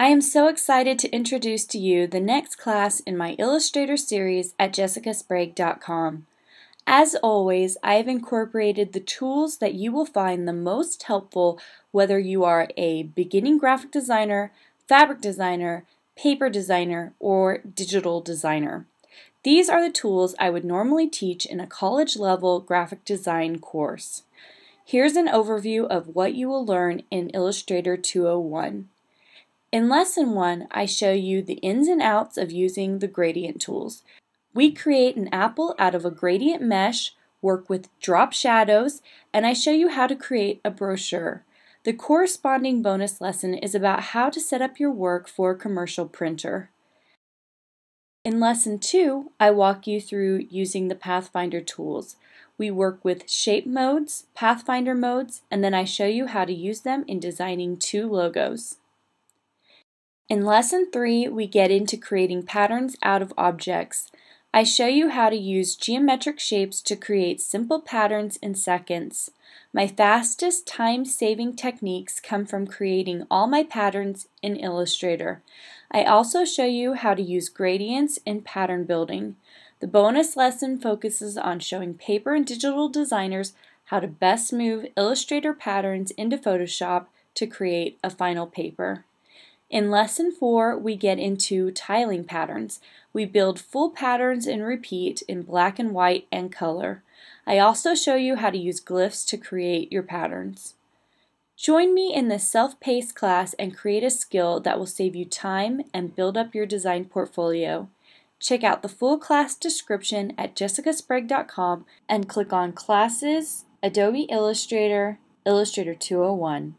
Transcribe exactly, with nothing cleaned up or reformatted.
I am so excited to introduce to you the next class in my Illustrator series at jessica sprague dot com. As always, I have incorporated the tools that you will find the most helpful, whether you are a beginning graphic designer, fabric designer, paper designer, or digital designer. These are the tools I would normally teach in a college-level graphic design course. Here's an overview of what you will learn in Illustrator two oh one. In Lesson one, I show you the ins and outs of using the gradient tools. We create an apple out of a gradient mesh, work with drop shadows, and I show you how to create a brochure. The corresponding bonus lesson is about how to set up your work for a commercial printer. In Lesson two, I walk you through using the Pathfinder tools. We work with shape modes, Pathfinder modes, and then I show you how to use them in designing two logos. In Lesson three, we get into creating patterns out of objects. I show you how to use geometric shapes to create simple patterns in seconds. My fastest time-saving techniques come from creating all my patterns in Illustrator. I also show you how to use gradients in pattern building. The bonus lesson focuses on showing paper and digital designers how to best move Illustrator patterns into Photoshop to create a final paper. In Lesson four, we get into tiling patterns. We build full patterns and repeat in black and white and color. I also show you how to use glyphs to create your patterns. Join me in this self-paced class and create a skill that will save you time and build up your design portfolio. Check out the full class description at jessica sprague dot com and click on Classes, Adobe Illustrator, Illustrator two oh one.